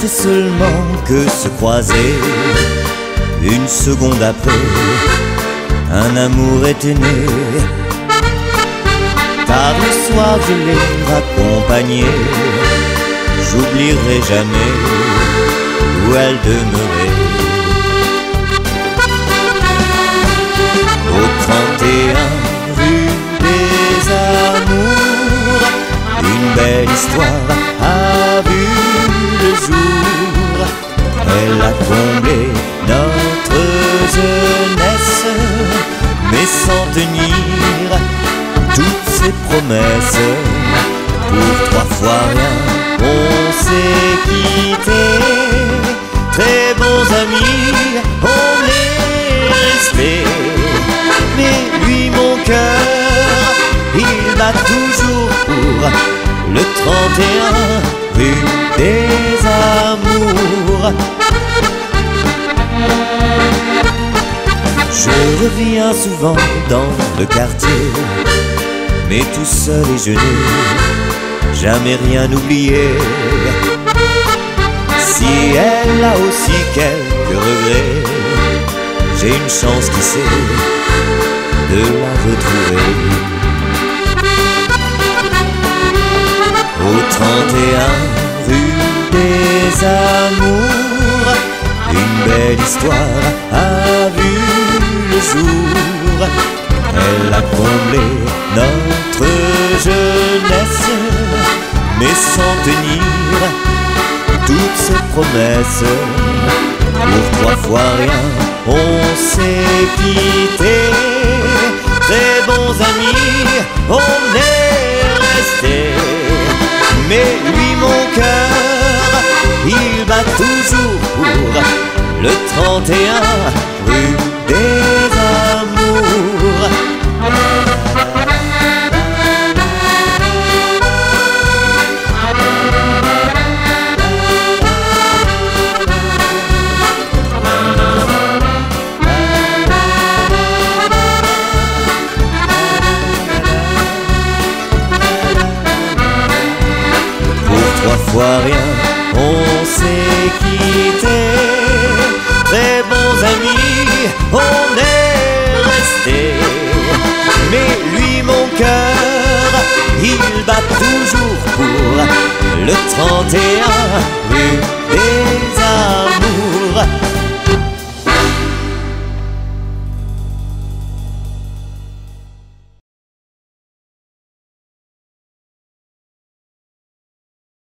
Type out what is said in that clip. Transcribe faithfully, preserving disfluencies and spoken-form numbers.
C'est seulement que se croiser. Une seconde après, un amour était né. Par le soir je l'ai accompagnée. J'oublierai jamais où elle demeurait. Au trente et un rue des Amours, une belle histoire a vu le jour. Elle a comblé notre jeunesse, mais sans tenir toutes ses promesses. Pour trois fois rien, on s'est quittés. Très bons amis, on est restés. Mais lui, mon cœur, il bat toujours pour le trente et un rue des amours. Je reviens souvent dans le quartier, mais tout seul et je n'ai jamais rien oublié. Si elle a aussi quelques regrets, j'ai une chance qui sait de la retrouver. Au trente et un rue des amours, une belle histoire a vu le jour. Elle a comblé notre jeunesse, mais sans tenir toutes ses promesses. Pour trois fois rien, on s'est quitté. Très bons amis, on est restés. Mais lui, mon cœur, il bat toujours pour le trente et un rue des Amours. Trois fois rien, on s'est quitté. Très bons amis, on est restés. Mais lui, mon cœur, il bat toujours pour le trente et un rue des